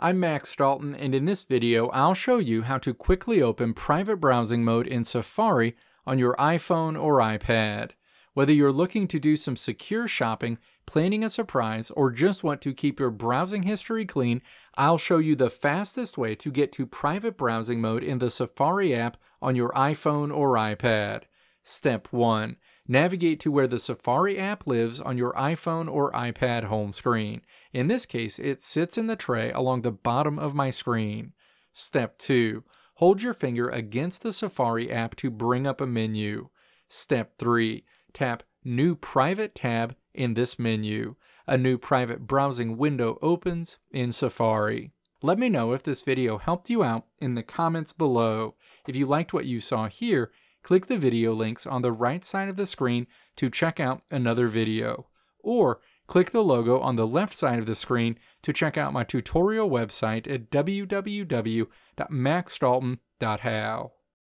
I'm Max Dalton, and in this video I'll show you how to quickly open private browsing mode in Safari on your iPhone or iPad. Whether you're looking to do some secure shopping, planning a surprise, or just want to keep your browsing history clean, I'll show you the fastest way to get to private browsing mode in the Safari app on your iPhone or iPad. Step 1. Navigate to where the Safari app lives on your iPhone or iPad home screen. In this case, it sits in the tray along the bottom of my screen. Step 2. Hold your finger against the Safari app to bring up a menu. Step 3. Tap New Private tab in this menu. A new private browsing window opens in Safari. Let me know if this video helped you out in the comments below. If you liked what you saw here, click the video links on the right side of the screen to check out another video, or click the logo on the left side of the screen to check out my tutorial website at www.maxdalton.how.